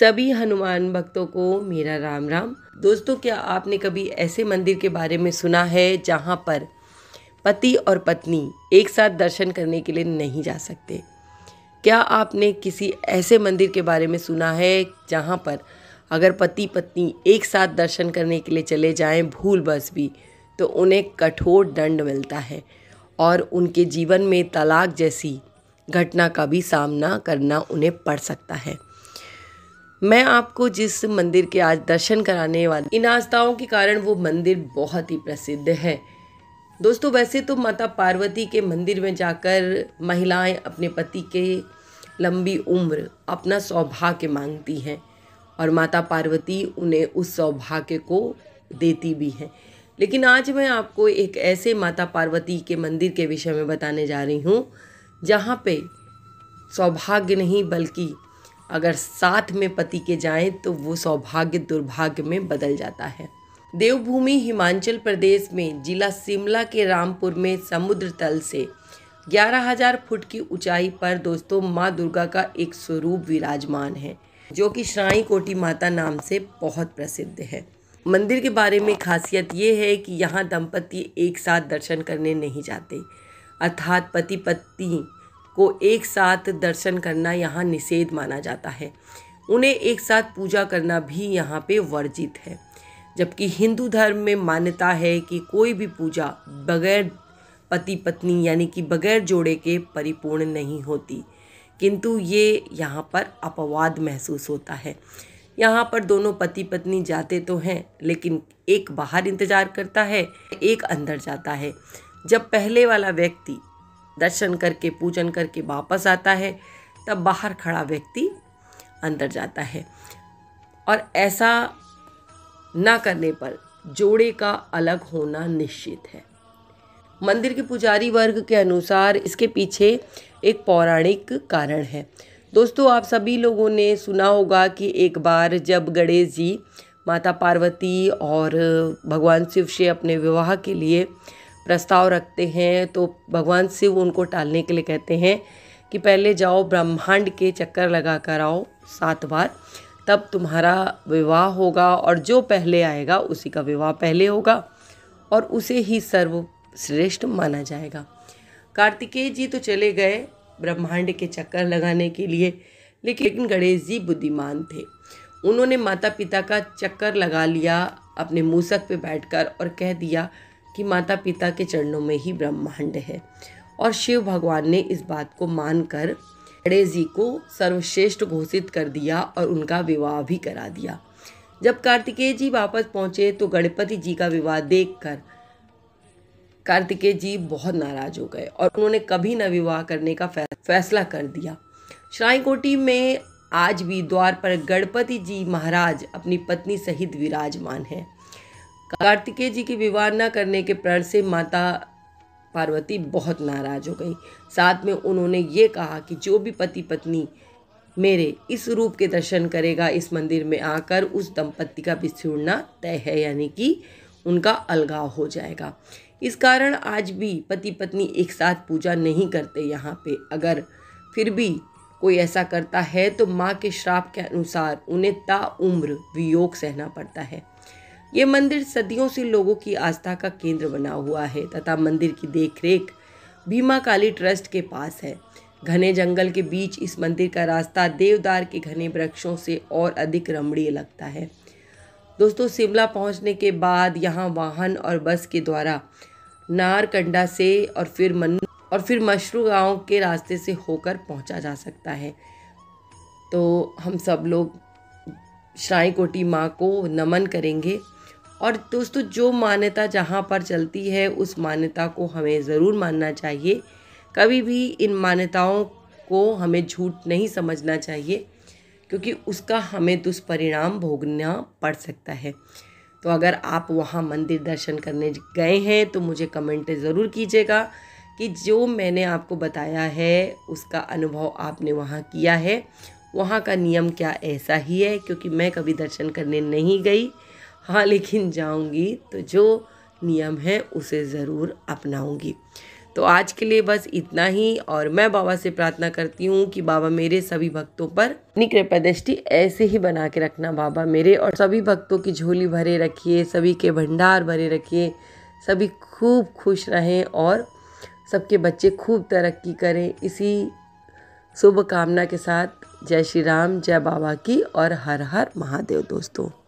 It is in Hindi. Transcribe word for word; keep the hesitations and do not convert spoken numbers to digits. सभी हनुमान भक्तों को मेरा राम राम। दोस्तों, क्या आपने कभी ऐसे मंदिर के बारे में सुना है जहां पर पति और पत्नी एक साथ दर्शन करने के लिए नहीं जा सकते? क्या आपने किसी ऐसे मंदिर के बारे में सुना है जहां पर अगर पति पत्नी एक साथ दर्शन करने के लिए चले जाएं भूलवश भी, तो उन्हें कठोर दंड मिलता है और उनके जीवन में तलाक जैसी घटना का भी सामना करना उन्हें पड़ सकता है। मैं आपको जिस मंदिर के आज दर्शन कराने वाली, इन आस्थाओं के कारण वो मंदिर बहुत ही प्रसिद्ध है। दोस्तों, वैसे तो माता पार्वती के मंदिर में जाकर महिलाएं अपने पति के लंबी उम्र, अपना सौभाग्य मांगती हैं और माता पार्वती उन्हें उस सौभाग्य को देती भी हैं। लेकिन आज मैं आपको एक ऐसे माता पार्वती के मंदिर के विषय में बताने जा रही हूं जहां पे सौभाग्य नहीं बल्कि अगर साथ में पति के जाएं तो वो सौभाग्य दुर्भाग्य में बदल जाता है। देवभूमि हिमाचल प्रदेश में जिला शिमला के रामपुर में समुद्र तल से ग्यारह हज़ार फुट की ऊंचाई पर दोस्तों माँ दुर्गा का एक स्वरूप विराजमान है, जो कि श्राईकोटी माता नाम से बहुत प्रसिद्ध है। मंदिर के बारे में खासियत ये है कि यहाँ दंपति एक साथ दर्शन करने नहीं जाते, अर्थात पति पत्नी को एक साथ दर्शन करना यहाँ निषेध माना जाता है। उन्हें एक साथ पूजा करना भी यहाँ पे वर्जित है, जबकि हिंदू धर्म में मान्यता है कि कोई भी पूजा बगैर पति पत्नी यानी कि बगैर जोड़े के परिपूर्ण नहीं होती, किंतु ये यहाँ पर अपवाद महसूस होता है। यहाँ पर दोनों पति पत्नी जाते तो हैं, लेकिन एक बाहर इंतज़ार करता है, एक अंदर जाता है। जब पहले वाला व्यक्ति दर्शन करके पूजन करके वापस आता है, तब बाहर खड़ा व्यक्ति अंदर जाता है, और ऐसा ना करने पर जोड़े का अलग होना निश्चित है। मंदिर के पुजारी वर्ग के अनुसार इसके पीछे एक पौराणिक कारण है। दोस्तों, आप सभी लोगों ने सुना होगा कि एक बार जब गणेश जी माता पार्वती और भगवान शिव से अपने विवाह के लिए प्रस्ताव रखते हैं, तो भगवान शिव उनको टालने के लिए कहते हैं कि पहले जाओ ब्रह्मांड के चक्कर लगा कर आओ सात बार, तब तुम्हारा विवाह होगा और जो पहले आएगा उसी का विवाह पहले होगा और उसे ही सर्वश्रेष्ठ माना जाएगा। कार्तिकेय जी तो चले गए ब्रह्मांड के चक्कर लगाने के लिए, लेकिन गणेश जी बुद्धिमान थे। उन्होंने माता पिता का चक्कर लगा लिया अपने मूसक पे बैठकर और कह दिया कि माता पिता के चरणों में ही ब्रह्मांड है, और शिव भगवान ने इस बात को मानकर गणेश जी को सर्वश्रेष्ठ घोषित कर दिया और उनका विवाह भी करा दिया। जब कार्तिकेय जी वापस पहुंचे तो गणपति जी का विवाह देखकर कार्तिकेय जी बहुत नाराज हो गए और उन्होंने कभी न विवाह करने का फैसला कर दिया। श्राईकोटी में आज भी द्वार पर गणपति जी महाराज अपनी पत्नी सहित विराजमान है। कार्तिकेय जी के विवाह न करने के प्रण से माता पार्वती बहुत नाराज हो गई। साथ में उन्होंने ये कहा कि जो भी पति पत्नी मेरे इस रूप के दर्शन करेगा इस मंदिर में आकर, उस दंपत्ति का बिछुड़ना तय है, यानी कि उनका अलगाव हो जाएगा। इस कारण आज भी पति पत्नी एक साथ पूजा नहीं करते यहाँ पे। अगर फिर भी कोई ऐसा करता है तो माँ के श्राप के अनुसार उन्हें ताउम्र वियोग सहना पड़ता है। ये मंदिर सदियों से लोगों की आस्था का केंद्र बना हुआ है तथा मंदिर की देखरेख भीमा काली ट्रस्ट के पास है। घने जंगल के बीच इस मंदिर का रास्ता देवदार के घने वृक्षों से और अधिक रमणीय लगता है। दोस्तों, शिमला पहुंचने के बाद यहाँ वाहन और बस के द्वारा नारकंडा से और फिर मन और फिर मशरू गाँव के रास्ते से होकर पहुँचा जा सकता है। तो हम सब लोग श्राईकोटी माँ को नमन करेंगे, और दोस्तों जो मान्यता जहाँ पर चलती है उस मान्यता को हमें ज़रूर मानना चाहिए। कभी भी इन मान्यताओं को हमें झूठ नहीं समझना चाहिए, क्योंकि उसका हमें दुष्परिणाम भोगना पड़ सकता है। तो अगर आप वहाँ मंदिर दर्शन करने गए हैं तो मुझे कमेंट ज़रूर कीजिएगा कि जो मैंने आपको बताया है उसका अनुभव आपने वहाँ किया है, वहाँ का नियम क्या ऐसा ही है? क्योंकि मैं कभी दर्शन करने नहीं गई, हाँ, लेकिन जाऊंगी तो जो नियम है उसे ज़रूर अपनाऊंगी। तो आज के लिए बस इतना ही, और मैं बाबा से प्रार्थना करती हूँ कि बाबा मेरे सभी भक्तों पर अपनी कृपा दृष्टि ऐसे ही बना के रखना बाबा मेरे, और सभी भक्तों की झोली भरे रखिए, सभी के भंडार भरे रखिए, सभी खूब खुश रहें और सबके बच्चे खूब तरक्की करें। इसी शुभकामना के साथ जय श्री राम, जय बाबा की, और हर हर महादेव दोस्तों।